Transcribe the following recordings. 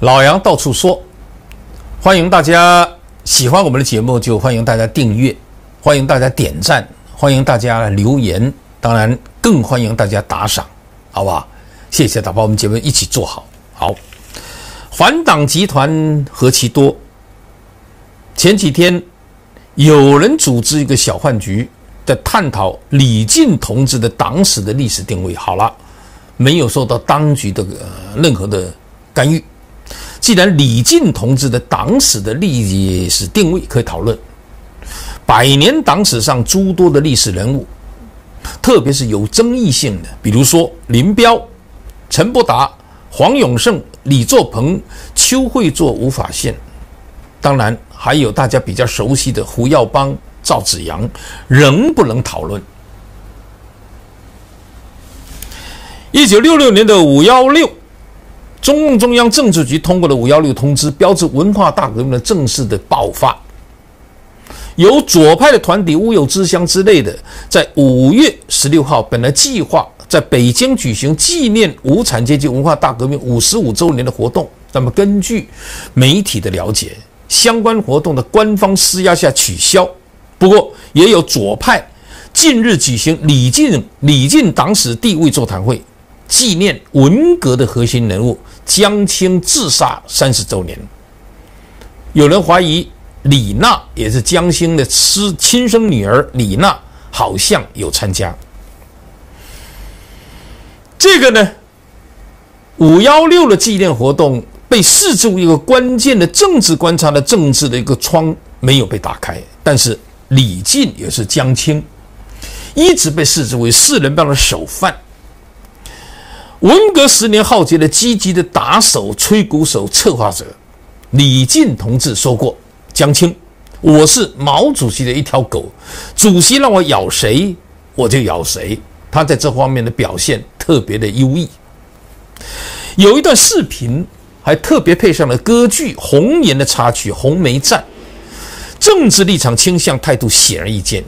老杨到处说，欢迎大家喜欢我们的节目，就欢迎大家订阅，欢迎大家点赞，欢迎大家留言，当然更欢迎大家打赏，好不好？谢谢大家，把我们节目一起做好。好，反党集团何其多！前几天有人组织一个小饭局，在探讨李进同志的党史的历史定位。好了，没有受到当局的任何的干预。既然李进同志的党史的历史定位可以讨论，百年党史上诸多的历史人物，特别是有争议性的，比如说林彪、陈伯达、黄永胜、李作鹏、邱会作、吴法宪，当然还有大家比较熟悉的胡耀邦、赵紫阳，能不能讨论？1966年的516。中共中央政治局通过了516通知，标志文化大革命的正式的爆发。由左派的团体乌有之乡之类的，在5月16号本来计划在北京举行纪念无产阶级文化大革命55周年的活动。那么根据媒体的了解，相关活动的官方施压下取消。不过也有左派近日举行李进党史地位座谈会，纪念文革的核心人物江青自杀30周年。有人怀疑李娜，也是江青的亲生女儿李娜，好像有参加。这个呢，516的纪念活动被视作一个关键的政治观察的政治的一个窗没有被打开，但是李进也是江青，一直被视之为四人帮的首犯。文革10年浩劫的积极的打手、吹鼓手、策划者，李进同志说过：“江青，我是毛主席的一条狗，主席让我咬谁，我就咬谁。”他在这方面的表现特别的优异。有一段视频还特别配上了歌剧《红岩》的插曲《红梅赞》，政治立场倾向态度显而易见。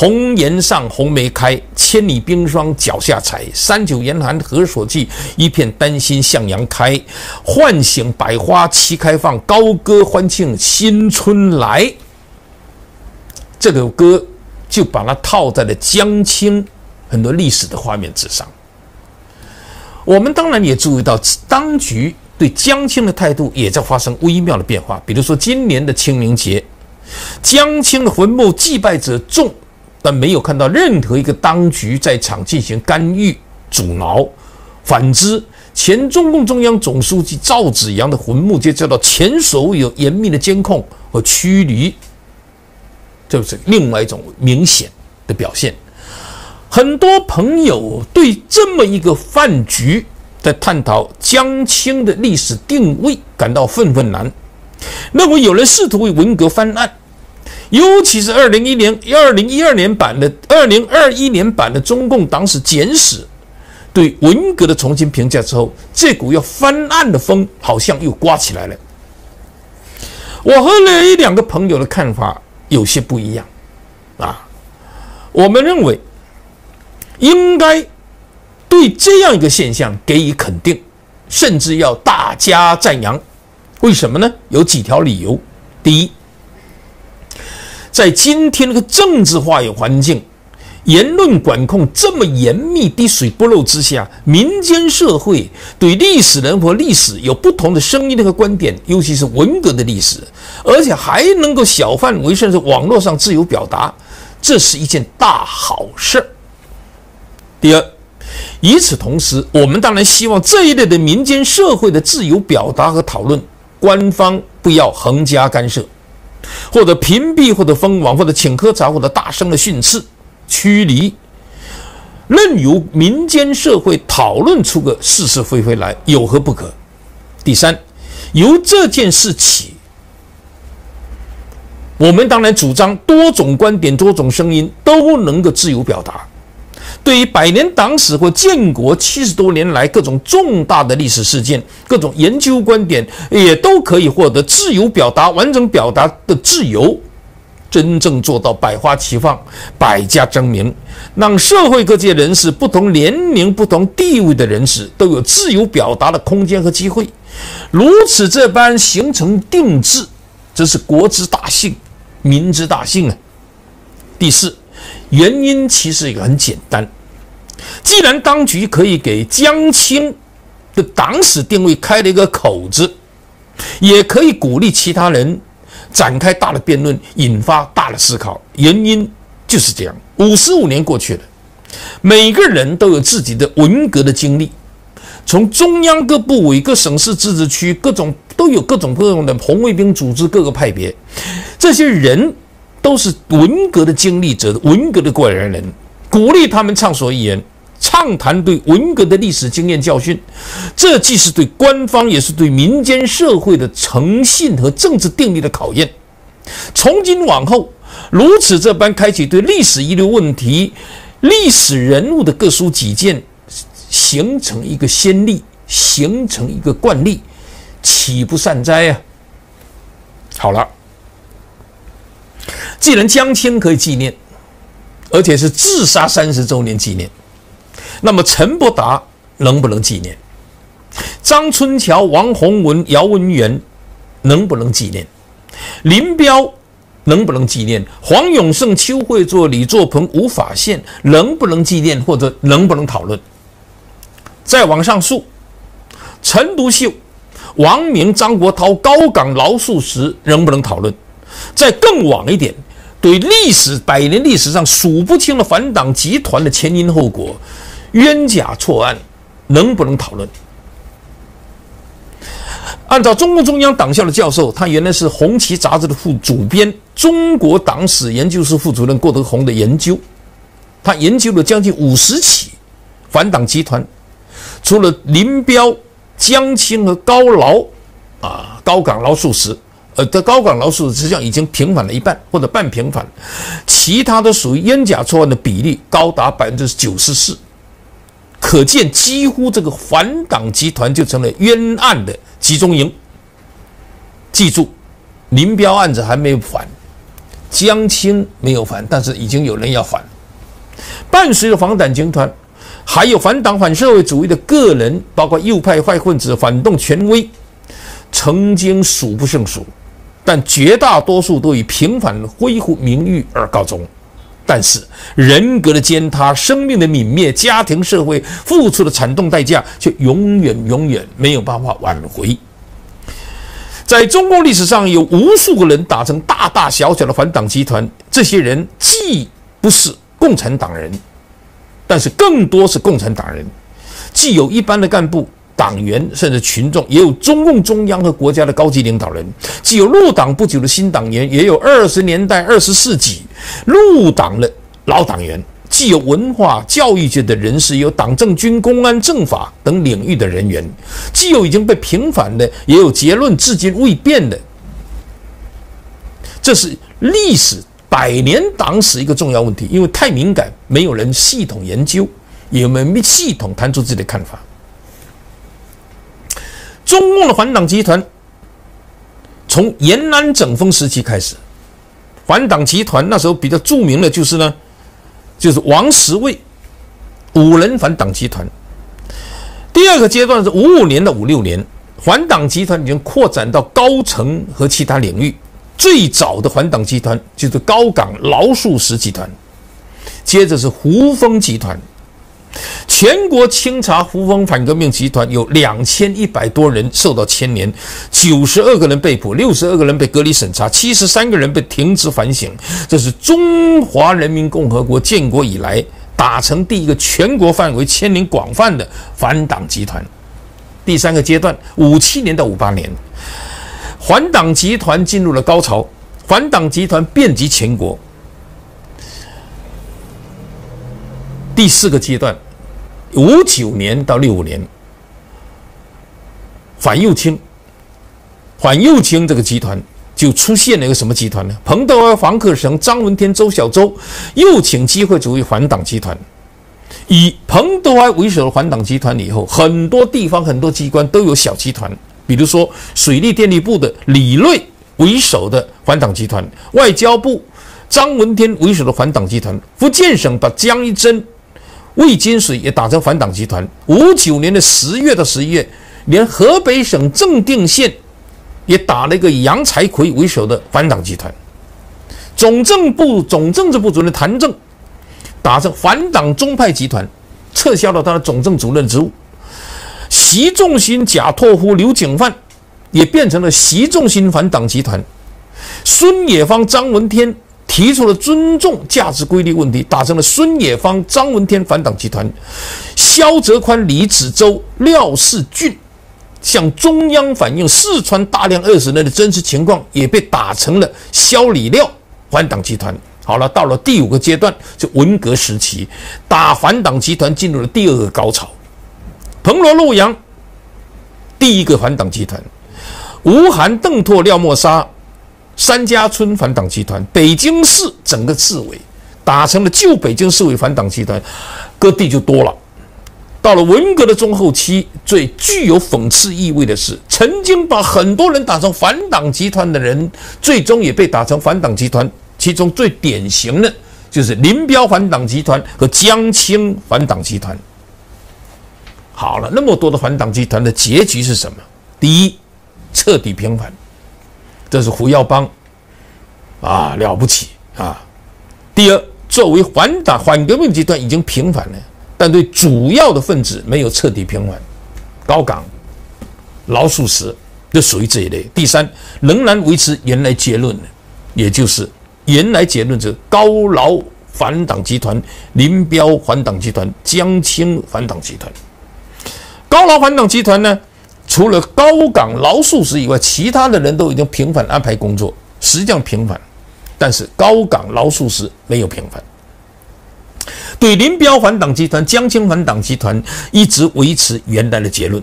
红岩上红梅开，千里冰霜脚下踩。三九严寒何所寄？一片丹心向阳开。唤醒百花齐开放，高歌欢庆新春来。这首歌就把它套在了江青很多历史的画面之上。我们当然也注意到，当局对江青的态度也在发生微妙的变化。比如说，今年的清明节，江青的坟墓祭拜者众。但没有看到任何一个当局在场进行干预阻挠，反之，前中共中央总书记赵紫阳的坟墓就遭到前所未有严密的监控和驱离，这是另外一种明显的表现。很多朋友对这么一个饭局在探讨江青的历史定位感到愤愤然，认为有人试图为文革翻案。尤其是2021年版的中共党史简史对文革的重新评价之后，这股要翻案的风好像又刮起来了。我和2个朋友的看法有些不一样啊。我们认为应该对这样一个现象给予肯定，甚至要大加赞扬。为什么呢？有几条理由。第一，在今天这个政治化的环境、言论管控这么严密、滴水不漏之下，民间社会对历史人和历史有不同的声音和观点，尤其是文革的历史，而且还能够小范围甚至网络上自由表达，这是一件大好事。第二，与此同时，我们当然希望这一类的民间社会的自由表达和讨论，官方不要横加干涉，或者屏蔽，或者封网，或者请喝茶，或者大声的训斥、驱离，任由民间社会讨论出个是是非非来，有何不可？第三，由这件事起，我们当然主张多种观点、多种声音都能够自由表达。对于百年党史或建国70多年来各种重大的历史事件，各种研究观点也都可以获得自由表达、完整表达的自由，真正做到百花齐放、百家争鸣，让社会各界人士、不同年龄、不同地位的人士都有自由表达的空间和机会，如此这般形成定制，这是国之大幸，民之大幸啊。第四，原因其实也很简单，既然当局可以给江青的党史定位开了一个口子，也可以鼓励其他人展开大的辩论，引发大的思考。原因就是这样。55年过去了，每个人都有自己的文革的经历，从中央各部委、各省市自治区都有各种的红卫兵组织，各个派别，这些人都是文革的经历者，文革的过来人，鼓励他们畅所欲言，畅谈对文革的历史经验教训。这既是对官方，也是对民间社会的诚信和政治定力的考验。从今往后，如此这般开启对历史遗留问题、历史人物的各抒己见，形成一个先例，形成一个惯例，岂不善哉啊？好了，既然江青可以纪念，而且是自杀30周年纪念，那么陈伯达能不能纪念？张春桥、王洪文、姚文元能不能纪念？林彪能不能纪念？黄永胜、邱会作、李作鹏、吴法宪能不能纪念，或者能不能讨论？再往上溯，陈独秀、王明、张国焘、高岗、劳素石能不能讨论？再更往一点，对历史100年历史上数不清的反党集团的前因后果、冤假错案，能不能讨论？按照中共中央党校的教授，他原来是《红旗》杂志的副主编、中国党史研究室副主任郭德红的研究，他研究了将近50起反党集团，除了林彪、江青和高岗、劳素石。高岗、劳素石实际上已经平反了一半或者半平反，其他都属于冤假错案的比例高达94%，可见几乎这个反党集团就成了冤案的集中营。记住，林彪案子还没有反，江青没有反，但是已经有人要反。伴随着反党集团，还有反党反社会主义的个人，包括右派坏分子、反动权威，曾经数不胜数。但绝大多数都以平反恢复名誉而告终，但是人格的践踏、生命的泯灭、家庭社会付出的惨痛代价，却永远没有办法挽回。在中共历史上，有无数个人打成大大小小的反党集团，这些人既不是共产党人，但是更多是共产党人，既有一般的干部、党员甚至群众，也有中共中央和国家的高级领导人，既有入党不久的新党员，也有20年代20世纪入党的老党员，既有文化教育界的人士，也有党政军、公安、政法等领域的人员，既有已经被平反的，也有结论至今未变的。这是历史100年党史一个重要问题，因为太敏感，没有人系统研究，也没系统谈出自己的看法。中共的反党集团从延安整风时期开始，反党集团那时候比较著名的就是王实卫5人反党集团。第二个阶段是55年到56年，反党集团已经扩展到高层和其他领域。最早的反党集团就是高岗劳素石集团，接着是胡风集团。全国清查胡风反革命集团有2100多人受到牵连，92个人被捕，62个人被隔离审查，73个人被停职反省。这是中华人民共和国建国以来打成第一个全国范围牵连广泛的反党集团。第三个阶段，57年到58年，反党集团进入了高潮，反党集团遍及全国。第四个阶段，59年到65年，反右倾这个集团就出现了一个什么集团呢？彭德怀、黄克诚、张闻天、周小舟又请机会主义反党集团。以彭德怀为首的反党集团以后，很多地方、很多机关都有小集团，比如说水利电力部的李锐为首的反党集团，外交部张闻天为首的反党集团，福建省把江一珍、魏金水也打成反党集团。59年的10月到11月，连河北省正定县也打了一个杨才奎为首的反党集团。总政治部主任谭正打成反党宗派集团，撤销了他的总政主任职务。习仲勋假托夫、刘景范也变成了习仲勋反党集团。孙野芳、张闻天提出了尊重价值规律问题，打成了孙野芳、张闻天反党集团。萧泽宽、李子洲、廖世俊向中央反映四川大量20年的真实情况，也被打成了萧李廖反党集团。好了，到了第5个阶段，就文革时期，打反党集团进入了第2个高潮。彭罗陆杨，第1个反党集团；吴晗、邓拓、廖沫沙，三家村反党集团；北京市整个市委打成了旧北京市委反党集团，各地就多了。到了文革的中后期，最具有讽刺意味的是，曾经把很多人打成反党集团的人，最终也被打成反党集团。其中最典型的就是林彪反党集团和江青反党集团。好了，那么多的反党集团的结局是什么？第一，彻底平反，这是胡耀邦啊，了不起啊。第二，作为反革命集团已经平反了，但对主要的分子没有彻底平反，高岗、老鼠屎就属于这一类。第三，仍然维持原来结论，也就是原来结论是高劳反党集团、林彪反党集团、江青反党集团。高劳反党集团呢，除了高岗、老鼠屎以外，其他的人都已经平反安排工作，实际上平反，但是高岗、老鼠屎没有平反。对林彪反党集团、江青反党集团一直维持原来的结论。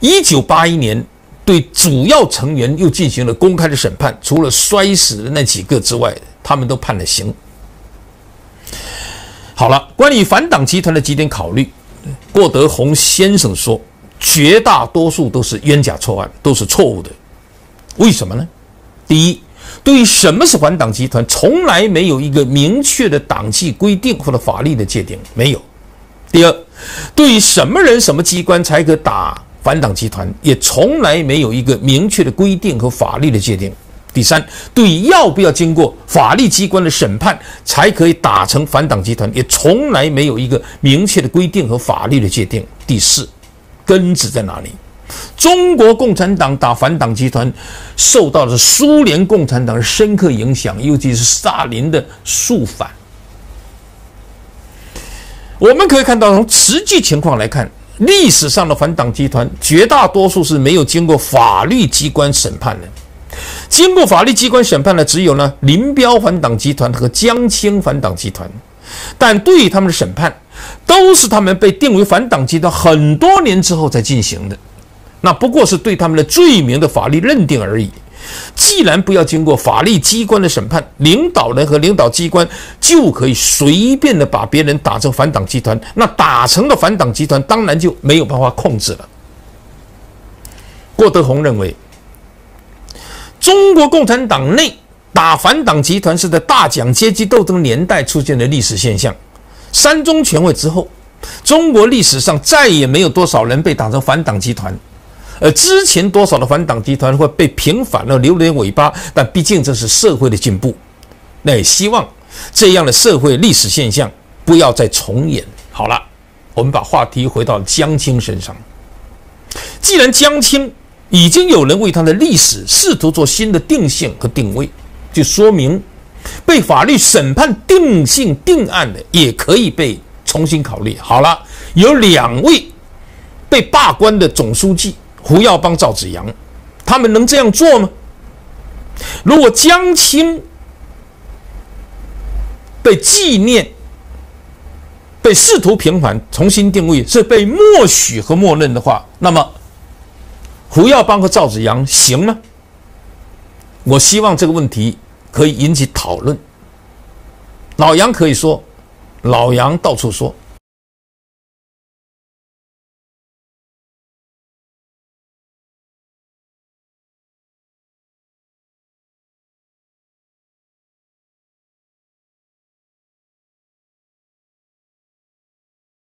1981年对主要成员又进行了公开的审判，除了摔死的那几个之外，他们都判了刑。好了，关于反党集团的几点考虑，郭德红先生说，绝大多数都是冤假错案，都是错误的。为什么呢？第一，对于什么是反党集团，从来没有一个明确的党纪规定或者法律的界定，没有。第二，对于什么人、什么机关才可打反党集团，也从来没有一个明确的规定和法律的界定。第三，对于要不要经过法律机关的审判才可以打成反党集团，也从来没有一个明确的规定和法律的界定。第四，根子在哪里？中国共产党打反党集团受到了苏联共产党的深刻影响，尤其是斯大林的肃反。我们可以看到，从实际情况来看，历史上的反党集团绝大多数是没有经过法律机关审判的。经过法律机关审判的只有呢林彪反党集团和江青反党集团，但对于他们的审判都是他们被定为反党集团很多年之后才进行的，那不过是对他们的罪名的法律认定而已。既然不要经过法律机关的审判，领导人和领导机关就可以随便的把别人打成反党集团，那打成了反党集团当然就没有办法控制了。郭德红认为，中国共产党内打反党集团是在大蒋阶级斗争年代出现的历史现象。三中全会之后，中国历史上再也没有多少人被打成反党集团，而之前多少的反党集团会被平反了，留点尾巴，但毕竟这是社会的进步，那也希望这样的社会历史现象不要再重演。好了，我们把话题回到江青身上。既然江青已经有人为他的历史试图做新的定性和定位，就说明被法律审判定性定案的也可以被重新考虑。好了，有2位被罢官的总书记胡耀邦、赵紫阳，他们能这样做吗？如果江青被纪念、被试图平反、重新定位是被默许和默认的话，那么胡耀邦和赵紫阳行吗？我希望这个问题可以引起讨论。老杨可以说，老杨到处说，